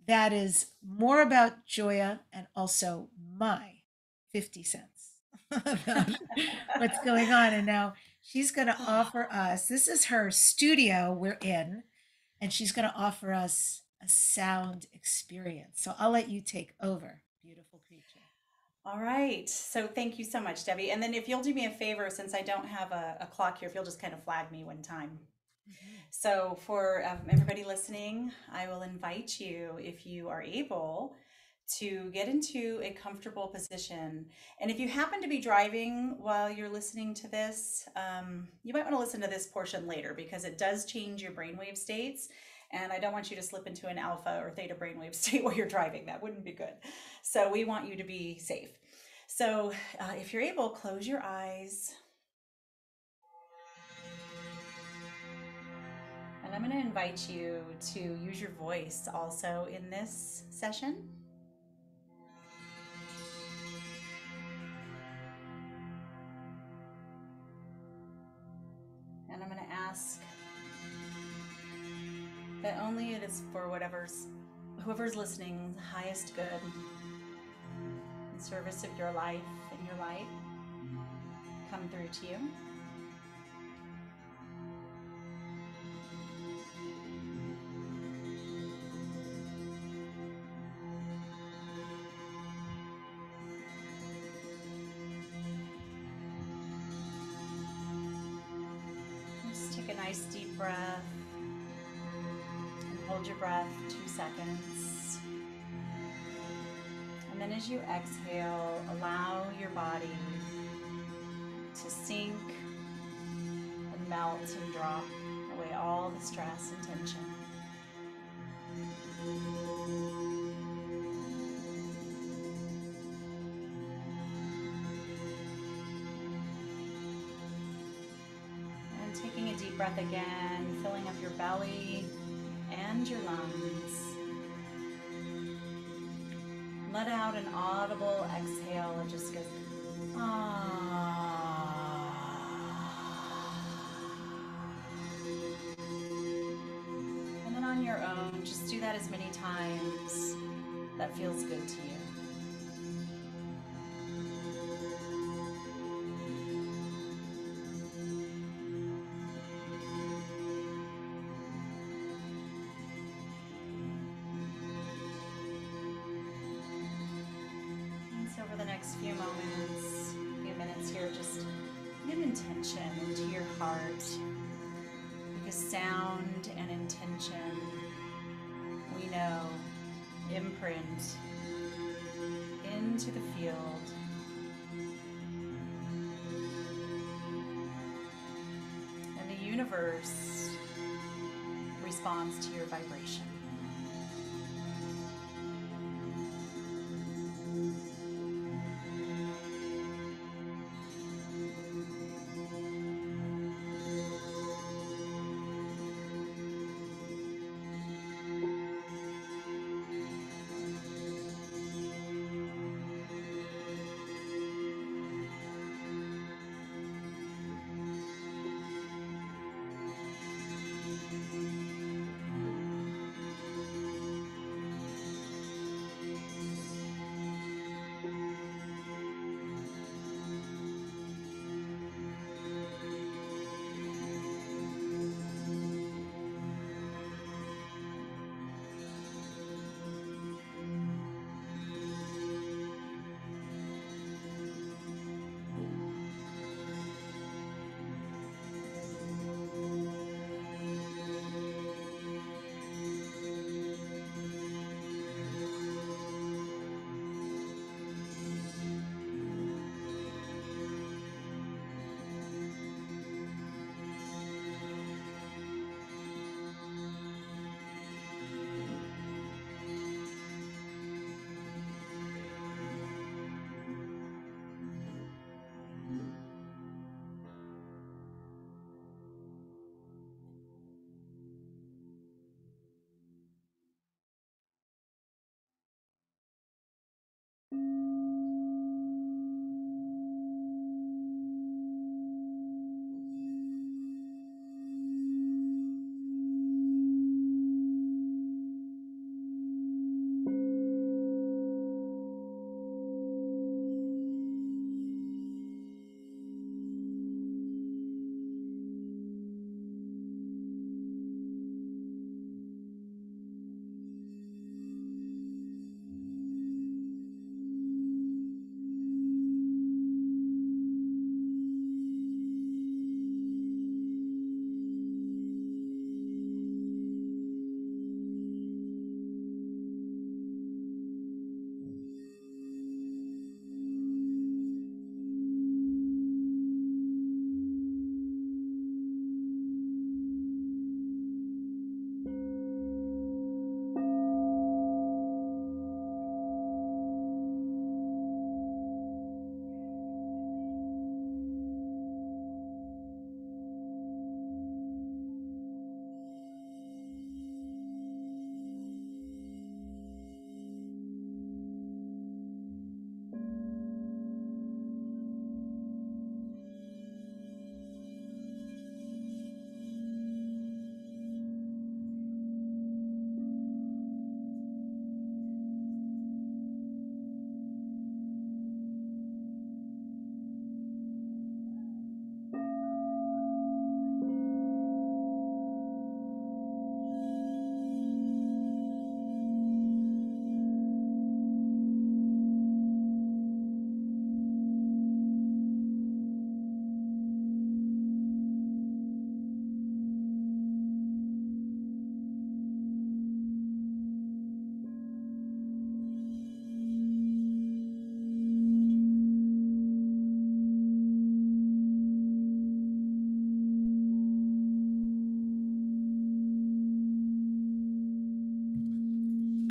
that is more about Joya, and also my 50 cents about what's going on. And now she's going to offer us, this is her studio we're in, and she's going to offer us a sound experience. So I'll let you take over, beautiful creature. All right. So thank you so much, Debbi. And then if you'll do me a favor, since I don't have a clock here, if you'll just kind of flag me when time So for everybody listening, I will invite you, if you are able, to get into a comfortable position. And if you happen to be driving while you're listening to this, you might want to listen to this portion later because it does change your brainwave states. And I don't want you to slip into an alpha or theta brainwave state while you're driving. That wouldn't be good. So we want you to be safe. So if you're able, close your eyes. And I'm going to invite you to use your voice also in this session. And I'm going to ask that only it is for whoever's listening, the highest good in service of your life and your light come through to you. Breath, 2 seconds, and then as you exhale, allow your body to sink and melt and drop away all the stress and tension. And taking a deep breath again, filling up your belly and your lungs. Let out an audible exhale and just go, ah. And then on your own, just do that as many times that feels good to you. Into the field. And the universe responds to your vibration.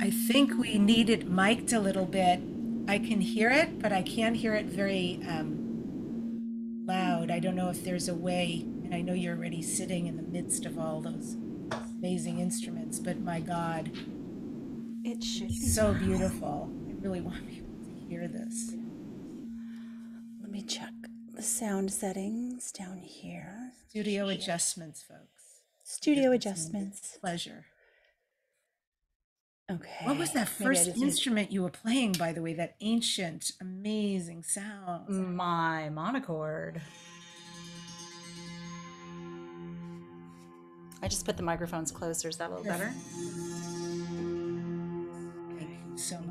I think we need it mic'd a little bit. I can hear it, but I can't hear it very loud. I don't know if there's a way, and I know you're already sitting in the midst of all those amazing instruments, but my God, it should be so beautiful. I really want people to hear this. Let me check the sound settings down here. Studio adjustments, folks. Studio adjustments. Pleasure. Okay. What was that first instrument you were playing, by the way? That ancient, amazing sound. My monochord. I just put the microphones closer. Is that a little better? Thank you so much.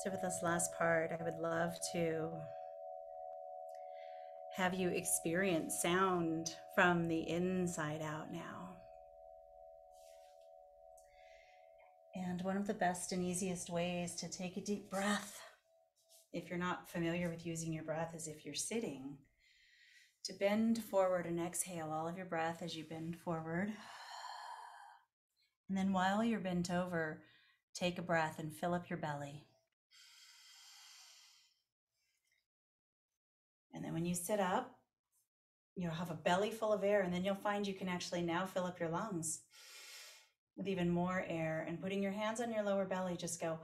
So for this last part, I would love to have you experience sound from the inside out now. And one of the best and easiest ways to take a deep breath, if you're not familiar with using your breath, is if you're sitting, to bend forward and exhale all of your breath as you bend forward. And then while you're bent over, take a breath and fill up your belly. And then when you sit up, you'll have a belly full of air, and then you'll find you can actually now fill up your lungs with even more air. And putting your hands on your lower belly, just go,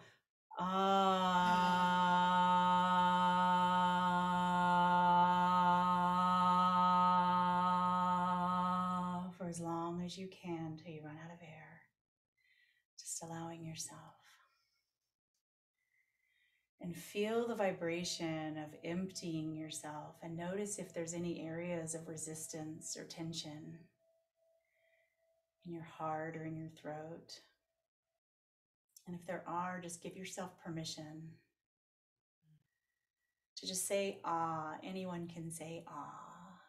ah, for as long as you can till you run out of air. Just allowing yourself. And feel the vibration of emptying yourself, and notice if there's any areas of resistance or tension in your heart or in your throat. And if there are, just give yourself permission to just say, ah. Anyone can say, ah.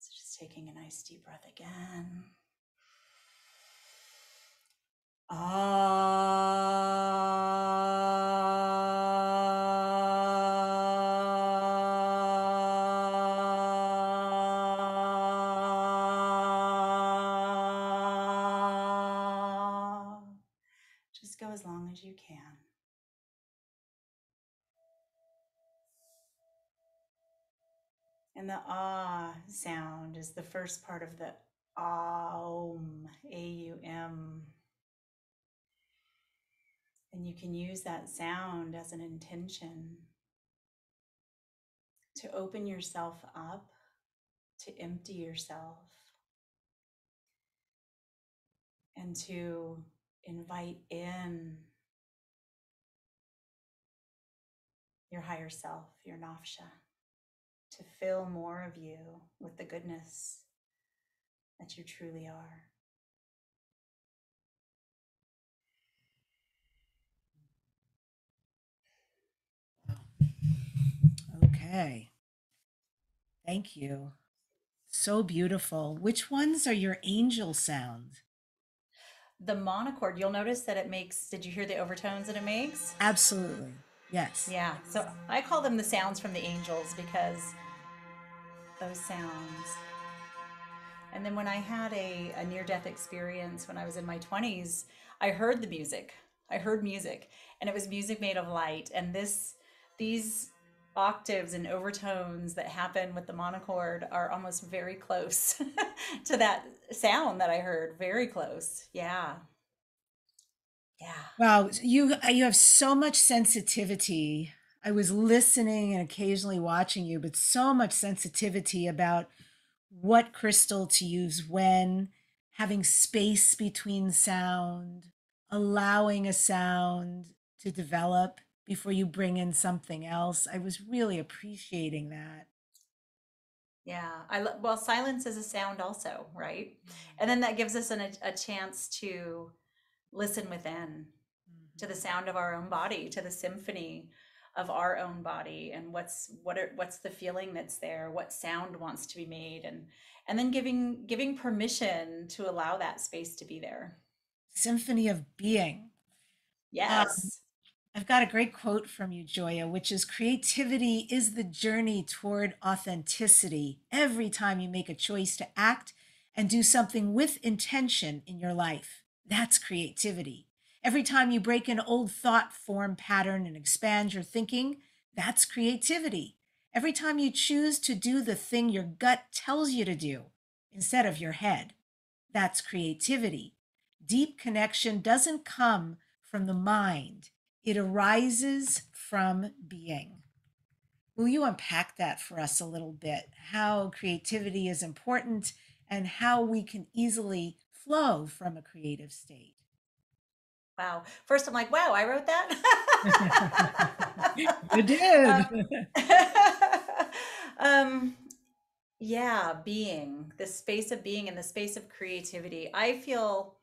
So just taking a nice deep breath again. Ah. Just go as long as you can. And the ah sound is the first part of the aum, A-U-M. And you can use that sound as an intention to open yourself up, to empty yourself, and to invite in your higher self, your Nafsha, to fill more of you with the goodness that you truly are. Okay. Thank you. So beautiful. Which ones are your angel sounds? The monochord. You'll notice that it makes, did you hear the overtones that it makes? Absolutely. Yes. Yeah. So I call them the sounds from the angels, because those sounds. And then when I had a near-death experience when I was in my 20s, I heard the music. I heard music, and it was music made of light. And these octaves and overtones that happen with the monochord are almost very close to that sound that I heard. Very close. Yeah. Yeah. Wow. You have so much sensitivity. I was listening and occasionally watching you, but so much sensitivity about what crystal to use when, having space between sound, allowing a sound to develop before you bring in something else. I was really appreciating that. Yeah, well, silence is a sound also, right? And then that gives us a chance to listen within, mm-hmm, to the sound of our own body, to the symphony of our own body, and what's the feeling that's there, what sound wants to be made, and then giving permission to allow that space to be there. Symphony of being. Yes. I've got a great quote from you, Joya, which is, creativity is the journey toward authenticity. Every time you make a choice to act and do something with intention in your life, that's creativity. Every time you break an old thought form pattern and expand your thinking, that's creativity. Every time you choose to do the thing your gut tells you to do instead of your head, that's creativity. Deep connection doesn't come from the mind. It arises from being. Will you unpack that for us a little bit? How creativity is important and how we can easily flow from a creative state. Wow. First, I'm like, wow, I wrote that? You did. Yeah, being, the space of being and the space of creativity. I feel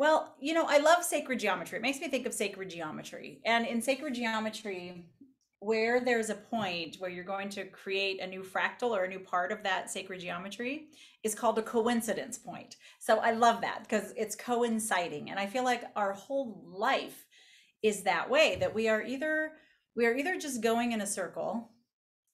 Well, you know, I love sacred geometry. It makes me think of sacred geometry. And in sacred geometry, where there's a point where you're going to create a new fractal or a new part of that sacred geometry is called a coincidence point. So I love that because it's coinciding. And I feel like our whole life is that way, that we are either just going in a circle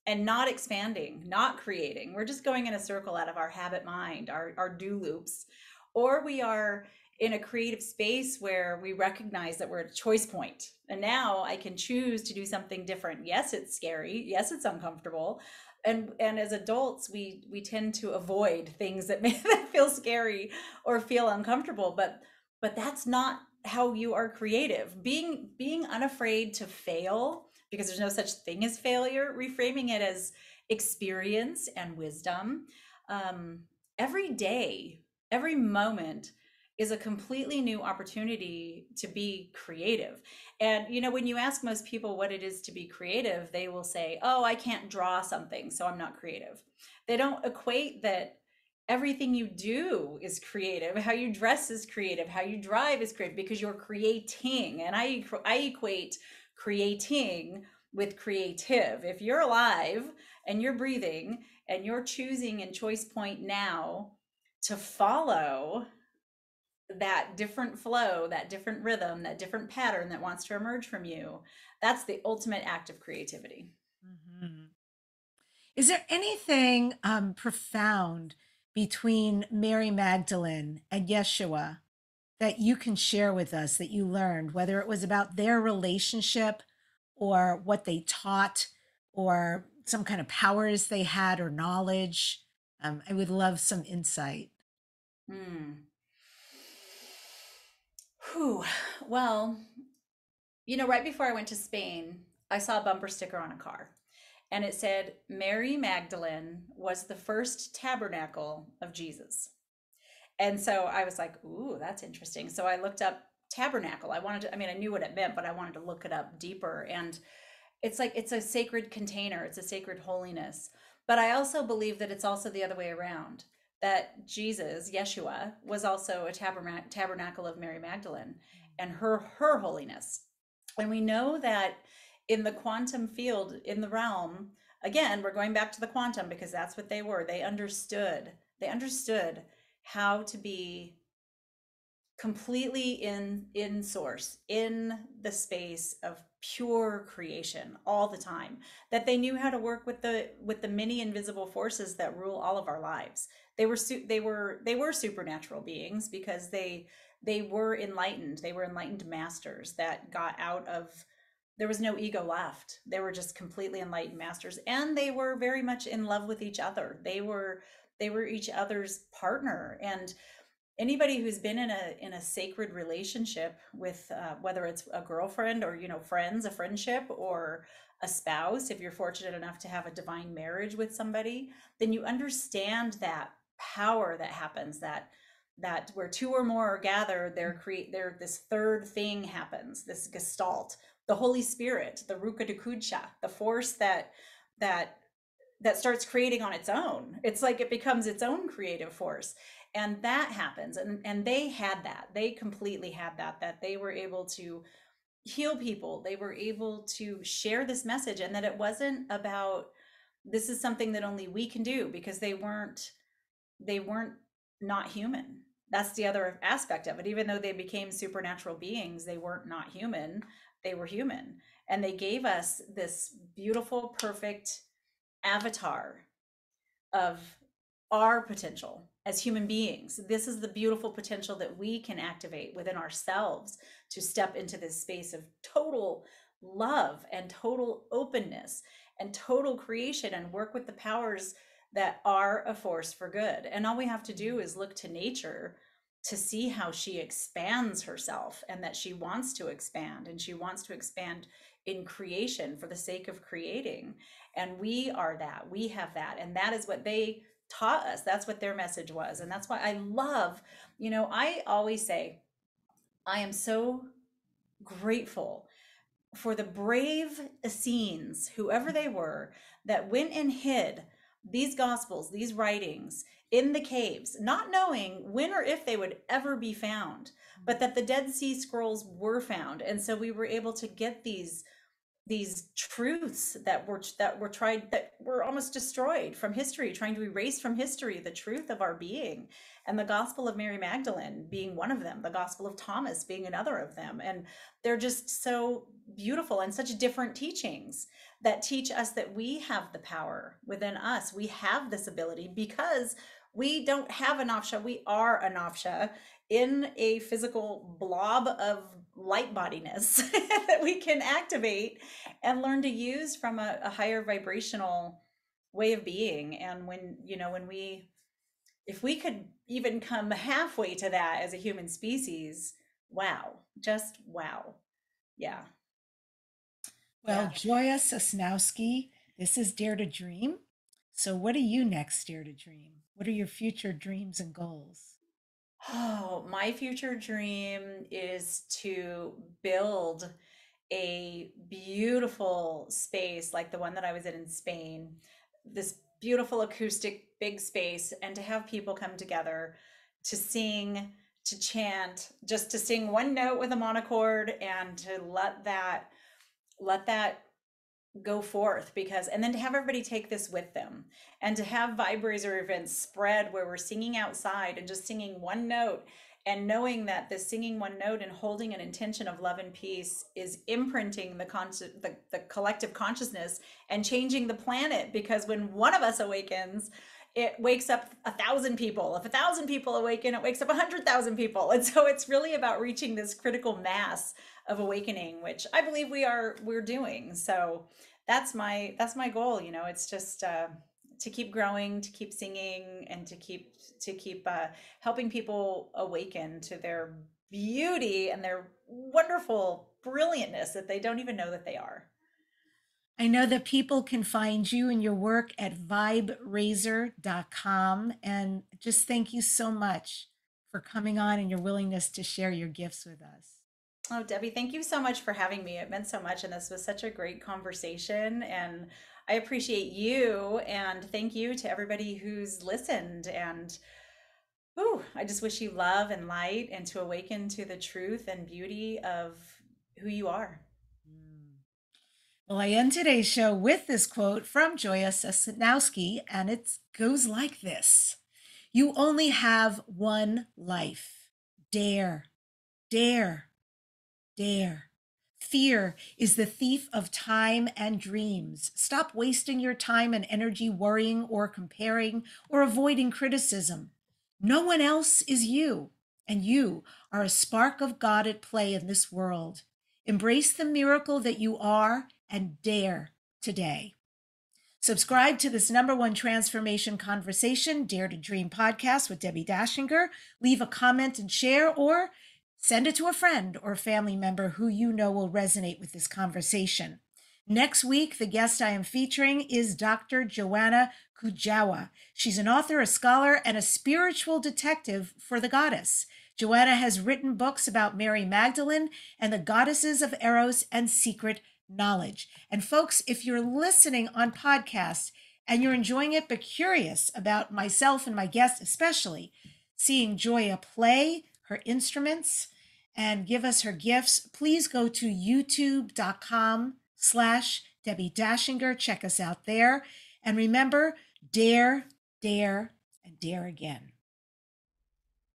and not expanding, not creating. We're just going in a circle out of our habit mind, our do loops, or we are in a creative space where we recognize that we're at a choice point. And now I can choose to do something different. Yes, it's scary. Yes, it's uncomfortable. And as adults, we tend to avoid things that feel scary or feel uncomfortable, but that's not how you are creative. Being unafraid to fail, because there's no such thing as failure, reframing it as experience and wisdom. Every day, every moment, is a completely new opportunity to be creative. And you know, when you ask most people what it is to be creative, they will say, oh, I can't draw something, so I'm not creative. They don't equate that everything you do is creative. How you dress is creative. How you drive is creative, because you're creating. And I equate creating with creative. If you're alive and you're breathing and you're choosing in choice point now to follow that different flow, that different rhythm, that different pattern that wants to emerge from you, that's the ultimate act of creativity. Mm-hmm. Is there anything profound between Mary Magdalene and Yeshua that you can share with us that you learned, whether it was about their relationship or what they taught or some kind of powers they had or knowledge? I would love some insight. Well, you know, right before I went to Spain, I saw a bumper sticker on a car, and it said, Mary Magdalene was the first tabernacle of Jesus. And so I was like, ooh, that's interesting. So I looked up tabernacle. I knew what it meant, but I wanted to look it up deeper. And it's like, it's a sacred container. It's a sacred holiness. But I also believe that it's also the other way around, that Jesus, Yeshua, was also a tabernacle of Mary Magdalene and her holiness. And we know that in the quantum field, in the realm, again, we're going back to the quantum because that's what they were. They understood how to be completely in source, in the space of pure creation all the time, that they knew how to work with the many invisible forces that rule all of our lives. They were supernatural beings because they were enlightened. They were enlightened masters that got out of, there was no ego left. They were just completely enlightened masters, and they were very much in love with each other. They were each other's partner. And anybody who's been in a sacred relationship with whether it's a girlfriend or, you know, friends, a friendship, or a spouse, if you're fortunate enough to have a divine marriage with somebody, then you understand that power that happens, that where two or more are gathered, there this third thing happens, this gestalt, the Holy Spirit, the Ruka Dukudsha, the force that starts creating on its own. It's like it becomes its own creative force. And that happens. And they had that. They completely had that they were able to heal people. They were able to share this message, and that it wasn't about, this is something that only we can do, because they weren't not human. That's the other aspect of it. Even though they became supernatural beings, they weren't not human. They were human. And they gave us this beautiful, perfect avatar of our potential as human beings. This is the beautiful potential that we can activate within ourselves to step into this space of total love and total openness and total creation, and work with the powers that are a force for good. And all we have to do is look to nature to see how she expands herself, and that she wants to expand, and she wants to expand in creation for the sake of creating. And we are that, we have that. And that is what they taught us. That's what their message was. And that's why I love, you know, I always say, I am so grateful for the brave Essenes, whoever they were, that went and hid these gospels, these writings in the caves, not knowing when or if they would ever be found, but that the Dead Sea Scrolls were found. And so we were able to get these truths that were almost destroyed from history, trying to erase from history the truth of our being, and the Gospel of Mary Magdalene being one of them, the Gospel of Thomas being another of them. And they're just so beautiful and such different teachings that teach us that we have the power within us. We have this ability because we don't have a Nafsha, we are a Nafsha in a physical blob of light bodiness that we can activate and learn to use from a higher vibrational way of being. And when, you know, when we, if we could even come halfway to that as a human species, wow, just wow. Yeah. Well, Joya Sosnowski, this is Dare to Dream. So what are you next, Dare to Dream? What are your future dreams and goals? Oh, my future dream is to build a beautiful space like the one that I was in Spain, this beautiful acoustic big space, and to have people come together to sing, to chant, just to sing one note with a monochord, and to let that go forth, because, and then to have everybody take this with them, and to have Vibraiser events spread where we're singing outside and just singing one note, and knowing that the singing one note and holding an intention of love and peace is imprinting the collective consciousness and changing the planet. Because when one of us awakens, it wakes up 1,000 people. If 1,000 people awaken, it wakes up 100,000 people. And so it's really about reaching this critical mass of awakening, which I believe we're doing. So that's my goal. You know, it's just to keep growing, to keep singing, and to keep helping people awaken to their beauty and their wonderful brilliantness that they don't even know that they are. I know that people can find you and your work at viberaiser.com. And just thank you so much for coming on and your willingness to share your gifts with us. Oh, Debbi, thank you so much for having me. It meant so much. And this was such a great conversation. And I appreciate you. And thank you to everybody who's listened. And ooh, I just wish you love and light, and to awaken to the truth and beauty of who you are. Well, I end today's show with this quote from Joya Sosnowski, and it goes like this. You only have one life. Dare, dare, dare. Fear is the thief of time and dreams. Stop wasting your time and energy worrying or comparing or avoiding criticism. No one else is you, and you are a spark of God at play in this world. Embrace the miracle that you are, and dare today. Subscribe to this #1 transformation conversation, Dare to Dream podcast with Debbi Dachinger. Leave a comment and share, or send it to a friend or family member who you know will resonate with this conversation. Next week, the guest I am featuring is Dr. Joanna Kujawa. She's an author, a scholar, and a spiritual detective for the goddess. Joanna has written books about Mary Magdalene and the goddesses of Eros and secret knowledge. And folks, if you're listening on podcast and you're enjoying it, but curious about myself and my guests, especially seeing Joya play her instruments and give us her gifts, please go to youtube.com/Debbi Dachinger. Check us out there. And remember, dare, dare, and dare again.